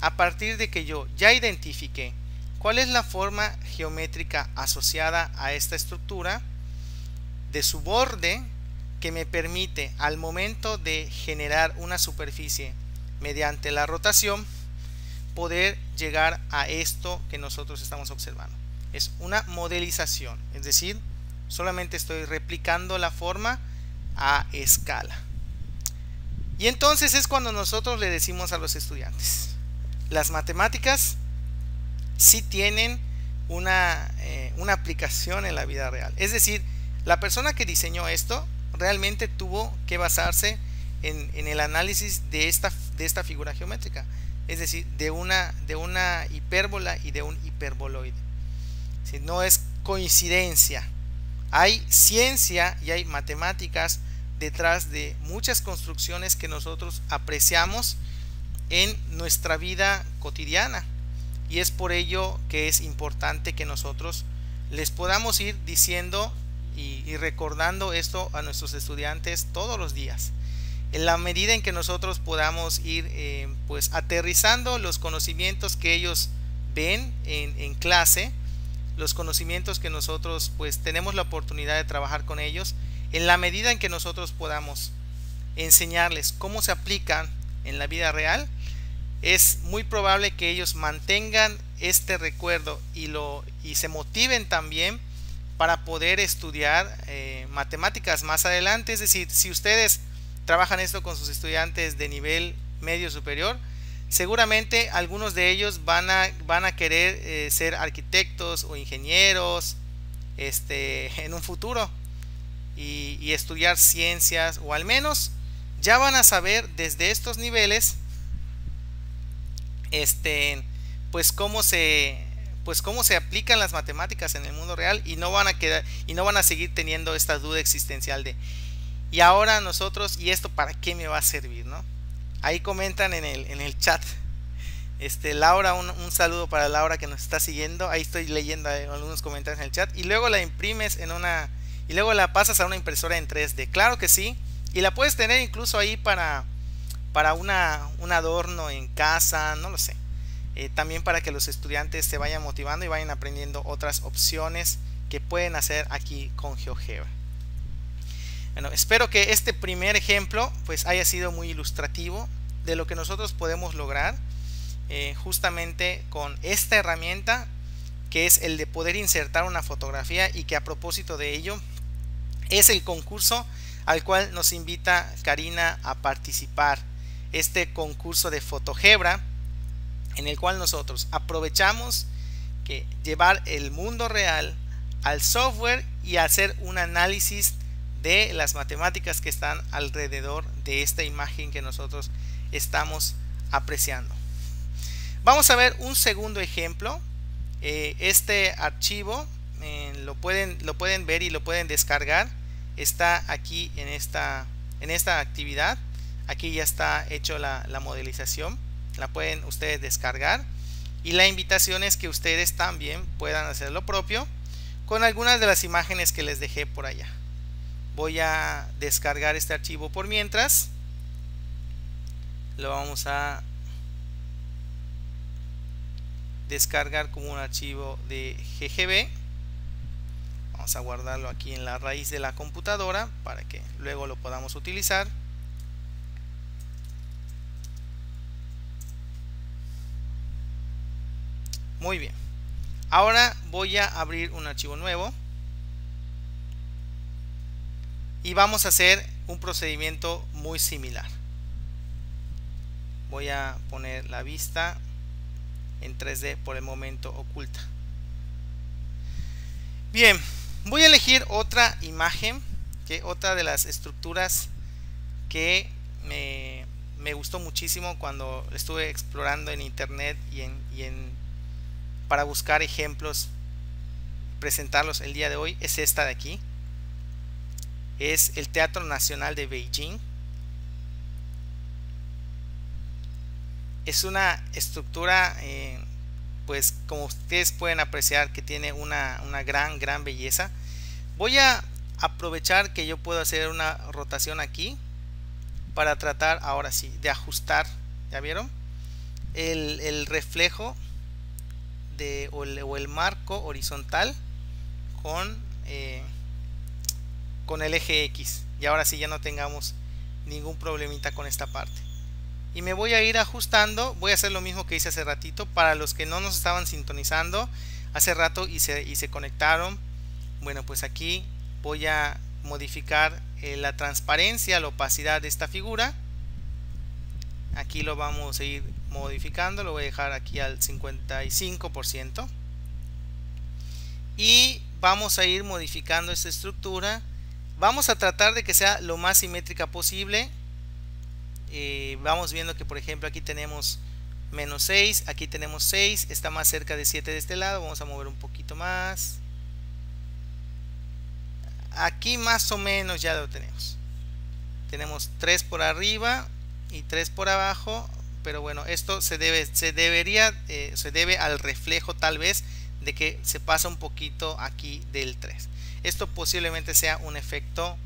A partir de que yo ya identifiqué cuál es la forma geométrica asociada a esta estructura, de su borde, que me permite al momento de generar una superficie mediante la rotación poder llegar a esto que nosotros estamos observando. Es una modelización, es decir, solamente estoy replicando la forma a escala. Y entonces es cuando nosotros le decimos a los estudiantes, las matemáticas sí tienen una aplicación en la vida real. Es decir, la persona que diseñó esto realmente tuvo que basarse en el análisis de esta figura geométrica, es decir, de una hipérbola y de un hiperboloide. Si no es coincidencia, hay ciencia y hay matemáticas detrás de muchas construcciones que nosotros apreciamos en nuestra vida cotidiana, y es por ello que es importante que nosotros les podamos ir diciendo y recordando esto a nuestros estudiantes todos los días. En la medida en que nosotros podamos ir pues aterrizando los conocimientos que ellos ven en clase, los conocimientos que nosotros pues tenemos la oportunidad de trabajar con ellos, en la medida en que nosotros podamos enseñarles cómo se aplican en la vida real, es muy probable que ellos mantengan este recuerdo y se motiven también para poder estudiar matemáticas más adelante. Es decir, si ustedes trabajan esto con sus estudiantes de nivel medio superior, seguramente algunos de ellos van a querer ser arquitectos o ingenieros en un futuro y estudiar ciencias, o al menos ya van a saber desde estos niveles pues cómo se aplican las matemáticas en el mundo real, y no van a seguir teniendo esta duda existencial de ¿y ahora nosotros? ¿Y esto para qué me va a servir? ¿No? Ahí comentan en el chat. Laura, un saludo para Laura que nos está siguiendo. Ahí estoy leyendo algunos comentarios en el chat. Y luego la imprimes y luego la pasas a una impresora en 3D. Claro que sí. Y la puedes tener incluso ahí para un adorno en casa, no lo sé. También para que los estudiantes se vayan motivando y vayan aprendiendo otras opciones que pueden hacer aquí con GeoGebra. Bueno, espero que este primer ejemplo pues haya sido muy ilustrativo de lo que nosotros podemos lograr justamente con esta herramienta, que es el de poder insertar una fotografía, y que a propósito de ello es el concurso al cual nos invita Karina a participar. Este concurso de GeoGebra, en el cual nosotros aprovechamos que llevar el mundo real al software y hacer un análisis de las matemáticas que están alrededor de esta imagen que nosotros estamos apreciando. Vamos a ver un segundo ejemplo. Este archivo lo pueden ver y lo pueden descargar. Está aquí en esta actividad. Aquí ya está hecho la modelización, la pueden ustedes descargar, y la invitación es que ustedes también puedan hacer lo propio con algunas de las imágenes que les dejé por allá. Voy a descargar este archivo por mientras. Lo vamos a descargar como un archivo de GGB. Vamos a guardarlo aquí en la raíz de la computadora para que luego lo podamos utilizar. Muy bien, ahora voy a abrir un archivo nuevo y vamos a hacer un procedimiento muy similar. Voy a poner la vista en 3D por el momento oculta. Bien, voy a elegir otra imagen, que otra de las estructuras que me gustó muchísimo cuando estuve explorando en internet para buscar ejemplos, presentarlos el día de hoy, es esta de aquí. Es el Teatro Nacional de Beijing. Es una estructura, pues como ustedes pueden apreciar, que tiene una gran belleza. Voy a aprovechar que yo puedo hacer una rotación aquí para tratar ahora sí de ajustar, ¿ya vieron? El reflejo o el marco horizontal con el eje X, y ahora sí ya no tengamos ningún problemita con esta parte. Y me voy a ir ajustando. Voy a hacer lo mismo que hice hace ratito. Para los que no nos estaban sintonizando hace rato y se conectaron, bueno, pues aquí voy a modificar la transparencia, la opacidad de esta figura. Aquí lo vamos a ir modificando, lo voy a dejar aquí al 55%, y vamos a ir modificando esta estructura. Vamos a tratar de que sea lo más simétrica posible. Vamos viendo que, por ejemplo, aquí tenemos menos 6, aquí tenemos 6, está más cerca de 7 de este lado. Vamos a mover un poquito más. Aquí más o menos ya lo tenemos. Tenemos 3 por arriba y 3 por abajo, pero bueno, esto se debe al reflejo, tal vez, de que se pasa un poquito aquí del 3. Esto posiblemente sea un efecto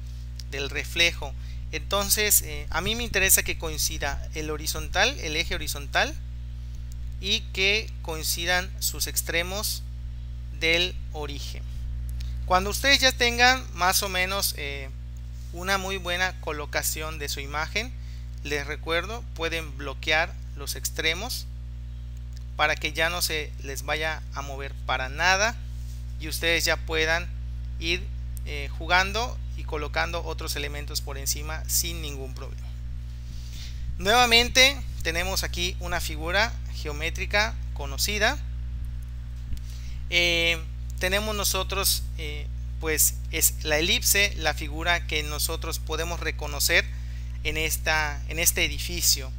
del reflejo. Entonces a mí me interesa que coincida el horizontal, el eje horizontal, y que coincidan sus extremos del origen. Cuando ustedes ya tengan más o menos una muy buena colocación de su imagen, les recuerdo, pueden bloquear los extremos para que ya no se les vaya a mover para nada, y ustedes ya puedan ir jugando y colocando otros elementos por encima sin ningún problema. Nuevamente tenemos aquí una figura geométrica conocida. Tenemos nosotros pues es la elipse, la figura que nosotros podemos reconocer en este edificio.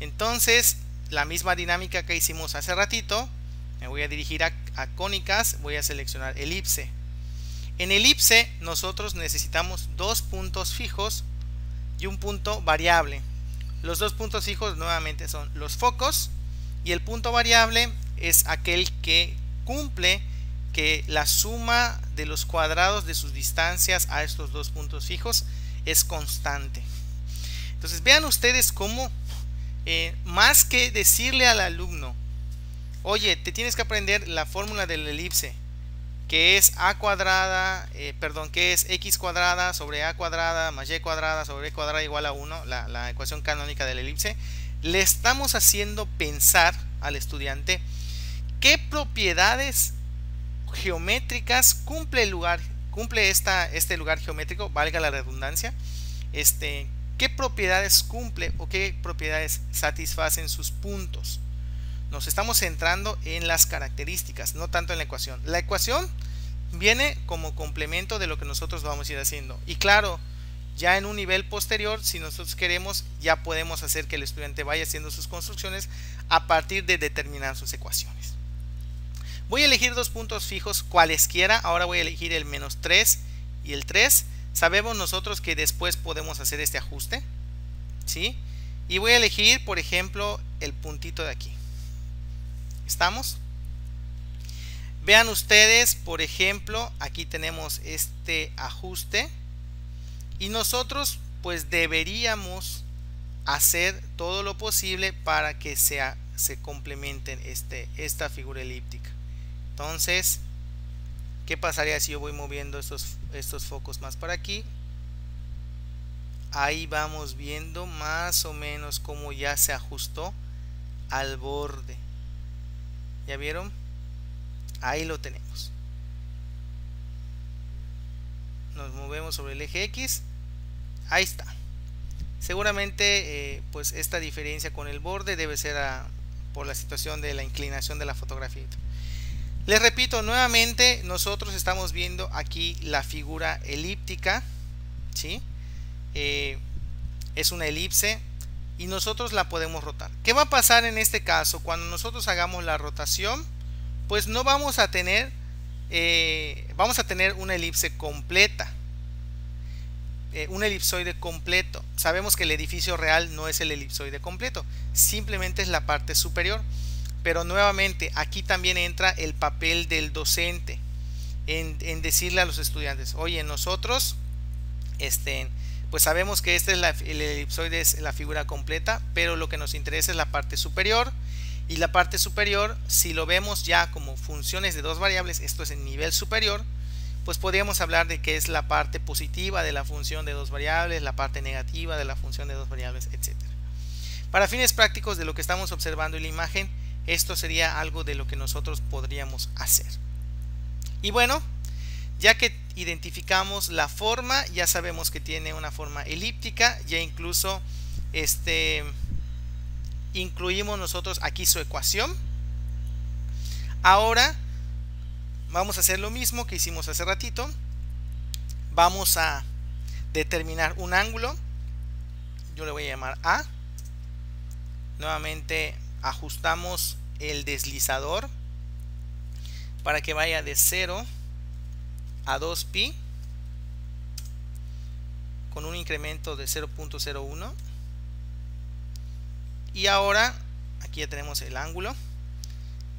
Entonces, la misma dinámica que hicimos hace ratito, me voy a dirigir a cónicas, voy a seleccionar elipse. En elipse nosotros necesitamos dos puntos fijos y un punto variable. Los dos puntos fijos nuevamente son los focos, y el punto variable es aquel que cumple que la suma de los cuadrados de sus distancias a estos dos puntos fijos es constante. Entonces vean ustedes cómo más que decirle al alumno, oye, te tienes que aprender la fórmula del elipse, que es x cuadrada sobre a cuadrada más y cuadrada sobre e cuadrada igual a 1, la ecuación canónica del elipse, le estamos haciendo pensar al estudiante qué propiedades geométricas cumple el lugar, cumple este lugar geométrico, valga la redundancia, qué propiedades cumple o qué propiedades satisfacen sus puntos. Nos estamos centrando en las características, no tanto en la ecuación. La ecuación viene como complemento de lo que nosotros vamos a ir haciendo. Y claro, ya en un nivel posterior, si nosotros queremos, ya podemos hacer que el estudiante vaya haciendo sus construcciones a partir de determinar sus ecuaciones. Voy a elegir dos puntos fijos cualesquiera. Ahora voy a elegir el menos 3 y el 3. Sabemos nosotros que después podemos hacer este ajuste, ¿sí? Y voy a elegir, por ejemplo, el puntito de aquí. ¿Estamos? Vean ustedes, por ejemplo, aquí tenemos este ajuste. Y nosotros pues deberíamos hacer todo lo posible para que se complementen esta figura elíptica. Entonces, ¿qué pasaría si yo voy moviendo estos focos más para aquí? Ahí vamos viendo más o menos cómo ya se ajustó al borde. ¿Ya vieron? Ahí lo tenemos. Nos movemos sobre el eje X. Ahí está. Seguramente pues esta diferencia con el borde debe ser por la situación de la inclinación de la fotografía. Les repito nuevamente, nosotros estamos viendo aquí la figura elíptica, ¿sí? Es una elipse y nosotros la podemos rotar. ¿Qué va a pasar en este caso? Cuando nosotros hagamos la rotación, pues no vamos a tener vamos a tener una elipse completa, un elipsoide completo. Sabemos que el edificio real no es el elipsoide completo, simplemente es la parte superior. Pero nuevamente aquí también entra el papel del docente en decirle a los estudiantes: oye, nosotros pues sabemos que este es el elipsoide, es la figura completa, pero lo que nos interesa es la parte superior. Y la parte superior, si lo vemos ya como funciones de dos variables, esto es en nivel superior, pues podríamos hablar de que es la parte positiva de la función de dos variables, la parte negativa de la función de dos variables, etc. Para fines prácticos de lo que estamos observando en la imagen, esto sería algo de lo que nosotros podríamos hacer. Y bueno, ya que identificamos la forma, ya sabemos que tiene una forma elíptica, ya incluso incluimos nosotros aquí su ecuación. Ahora vamos a hacer lo mismo que hicimos hace ratito. Vamos a determinar un ángulo. Yo le voy a llamar A. Nuevamente ajustamos el deslizador para que vaya de 0 a 2pi con un incremento de 0.01. Y ahora, aquí ya tenemos el ángulo.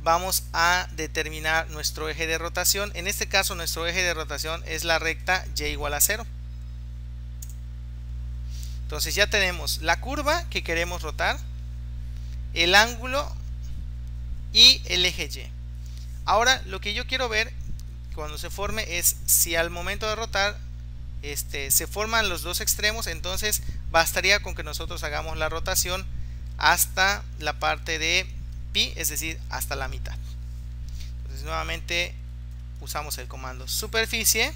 Vamos a determinar nuestro eje de rotación. En este caso, nuestro eje de rotación es la recta y igual a 0. Entonces ya tenemos la curva que queremos rotar, el ángulo y el eje Y. Ahora, lo que yo quiero ver cuando se forme es si al momento de rotar se forman los dos extremos. Entonces bastaría con que nosotros hagamos la rotación hasta la parte de pi, es decir, hasta la mitad. Entonces nuevamente usamos el comando superficie,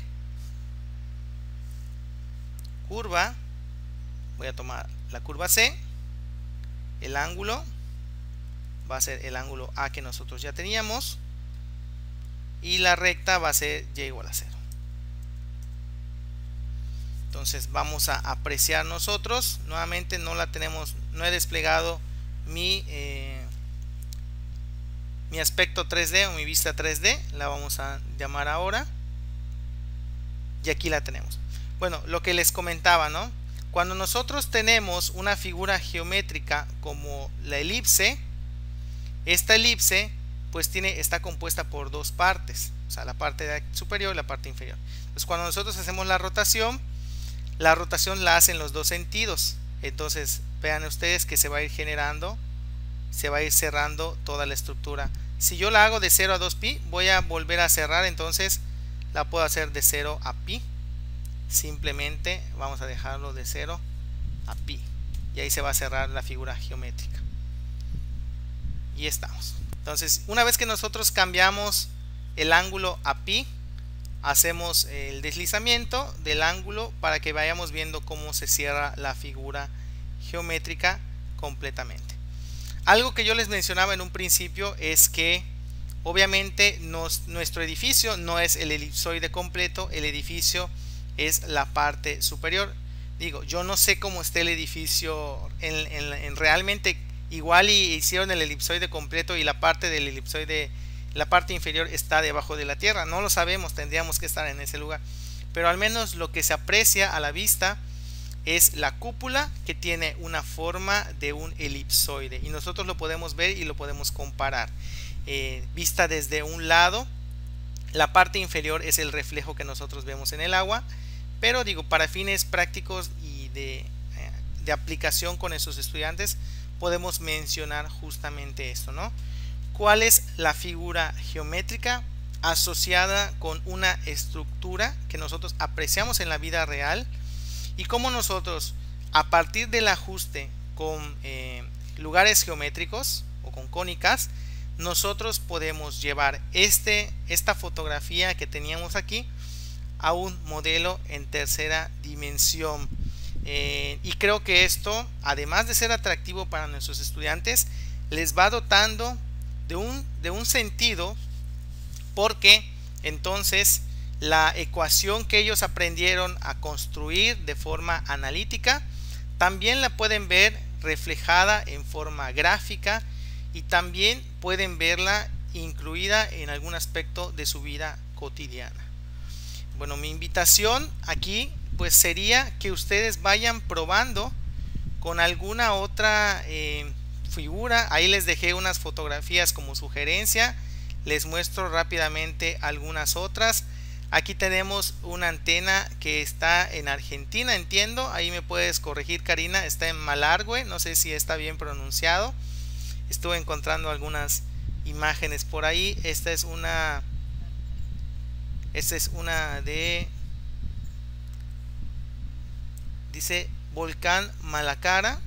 curva, voy a tomar la curva C, el ángulo, va a ser el ángulo A que nosotros ya teníamos, y la recta va a ser y igual a 0. Entonces vamos a apreciar nosotros, nuevamente no la tenemos, no he desplegado mi aspecto 3D o mi vista 3D, la vamos a llamar ahora, y aquí la tenemos. Bueno, lo que les comentaba, ¿no? Cuando nosotros tenemos una figura geométrica como la elipse, esta elipse pues está compuesta por dos partes, o sea, la parte superior y la parte inferior. Entonces cuando nosotros hacemos la rotación la hacen los dos sentidos. Entonces vean ustedes que se va a ir generando, se va a ir cerrando toda la estructura. Si yo la hago de 0 a 2pi, voy a volver a cerrar, entonces la puedo hacer de 0 a pi. Simplemente vamos a dejarlo de 0 a pi. Y ahí se va a cerrar la figura geométrica. Y estamos. Entonces, una vez que nosotros cambiamos el ángulo a pi, hacemos el deslizamiento del ángulo para que vayamos viendo cómo se cierra la figura geométrica completamente. Algo que yo les mencionaba en un principio es que obviamente nuestro edificio no es el elipsoide completo, el edificio es la parte superior. Digo, yo no sé cómo esté el edificio realmente, igual y hicieron el elipsoide completo y la parte del elipsoide la parte inferior está debajo de la tierra. No lo sabemos, tendríamos que estar en ese lugar, pero al menos lo que se aprecia a la vista es la cúpula, que tiene una forma de un elipsoide, y nosotros lo podemos ver y lo podemos comparar. Vista desde un lado, la parte inferior es el reflejo que nosotros vemos en el agua, pero digo, para fines prácticos y de aplicación con esos estudiantes, podemos mencionar justamente esto, ¿no? ¿Cuál es la figura geométrica asociada con una estructura que nosotros apreciamos en la vida real? Y cómo nosotros, a partir del ajuste con lugares geométricos o con cónicas, nosotros podemos llevar esta fotografía que teníamos aquí a un modelo en tercera dimensión. Y creo que esto, además de ser atractivo para nuestros estudiantes, les va dotando de un sentido, porque entonces la ecuación que ellos aprendieron a construir de forma analítica también la pueden ver reflejada en forma gráfica, y también pueden verla incluida en algún aspecto de su vida cotidiana. Bueno, mi invitación aquí pues sería que ustedes vayan probando con alguna otra figura. Ahí les dejé unas fotografías como sugerencia, les muestro rápidamente algunas otras. Aquí tenemos una antena que está en Argentina, entiendo. Ahí me puedes corregir, Karina. Está en Malargüe, no sé si está bien pronunciado. Estuve encontrando algunas imágenes por ahí. Esta es una de... dice volcán Malacara.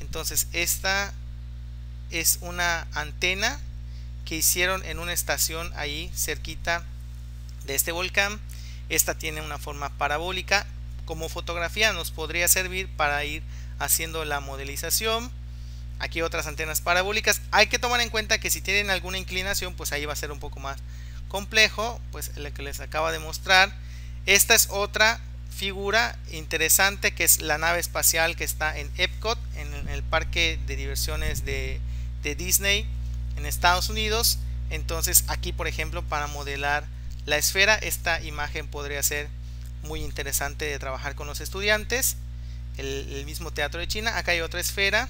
Entonces esta es una antena que hicieron en una estación ahí cerquita de este volcán. Esta tiene una forma parabólica. Como fotografía nos podría servir para ir haciendo la modelización. Aquí otras antenas parabólicas. Hay que tomar en cuenta que si tienen alguna inclinación, pues ahí va a ser un poco más complejo, pues la que les acaba de mostrar. Esta es otra figura interesante, que es la nave espacial que está en Epcot, en el parque de diversiones de Disney en Estados Unidos. Entonces aquí, por ejemplo, para modelar la esfera, esta imagen podría ser muy interesante de trabajar con los estudiantes. El mismo teatro de China. Acá hay otra esfera,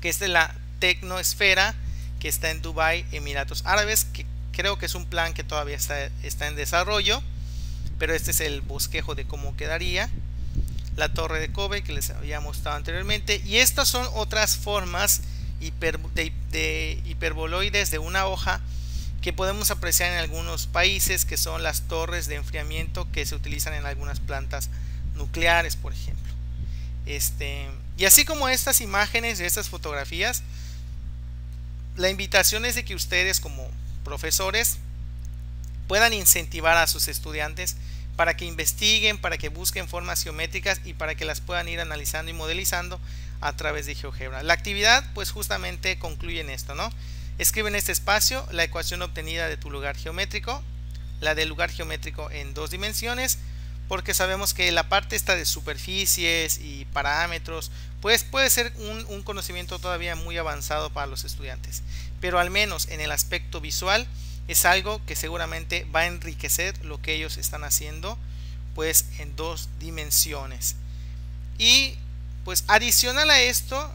que es de la tecnoesfera, que está en Dubai, Emiratos Árabes, que creo que es un plan que todavía está en desarrollo, pero este es el bosquejo de cómo quedaría. La torre de Kobe, que les había mostrado anteriormente. Y estas son otras formas de hiperboloides de una hoja que podemos apreciar en algunos países, que son las torres de enfriamiento que se utilizan en algunas plantas nucleares, por ejemplo. Y así como estas imágenes, estas fotografías, la invitación es de que ustedes como profesores puedan incentivar a sus estudiantes para que investiguen, para que busquen formas geométricas y para que las puedan ir analizando y modelizando a través de GeoGebra. La actividad pues justamente concluye en esto, ¿no? Escribe en este espacio la ecuación obtenida de tu lugar geométrico, la del lugar geométrico en dos dimensiones, porque sabemos que la parte esta de superficies y parámetros pues puede ser un conocimiento todavía muy avanzado para los estudiantes, pero al menos en el aspecto visual es algo que seguramente va a enriquecer lo que ellos están haciendo pues en dos dimensiones. Y pues adicional a esto,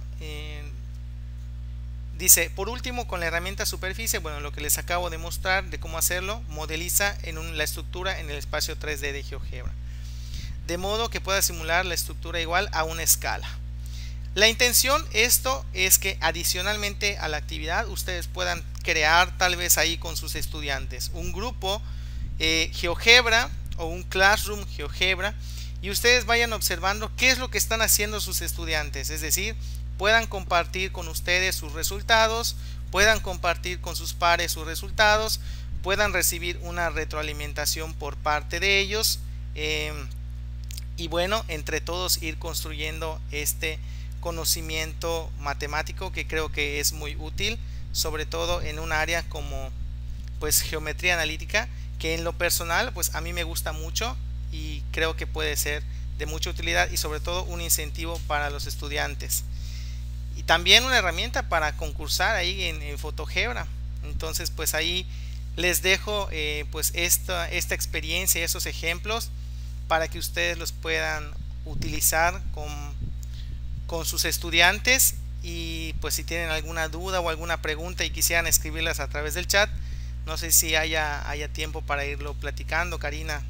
dice, por último, con la herramienta superficie, bueno, lo que les acabo de mostrar de cómo hacerlo, modeliza la estructura en el espacio 3D de GeoGebra, de modo que pueda simular la estructura igual a una escala. La intención esto es que adicionalmente a la actividad ustedes puedan crear tal vez ahí con sus estudiantes un grupo GeoGebra o un Classroom GeoGebra, y ustedes vayan observando qué es lo que están haciendo sus estudiantes, es decir, puedan compartir con ustedes sus resultados, puedan compartir con sus pares sus resultados, puedan recibir una retroalimentación por parte de ellos, y bueno, entre todos ir construyendo este conocimiento matemático, que creo que es muy útil, sobre todo en un área como pues geometría analítica, que en lo personal pues a mí me gusta mucho y creo que puede ser de mucha utilidad y sobre todo un incentivo para los estudiantes. Y también una herramienta para concursar ahí en FotoGebra. Entonces pues ahí les dejo pues esta experiencia y esos ejemplos para que ustedes los puedan utilizar con sus estudiantes. Y pues si tienen alguna duda o alguna pregunta y quisieran escribirlas a través del chat, no sé si haya tiempo para irlo platicando, Karina.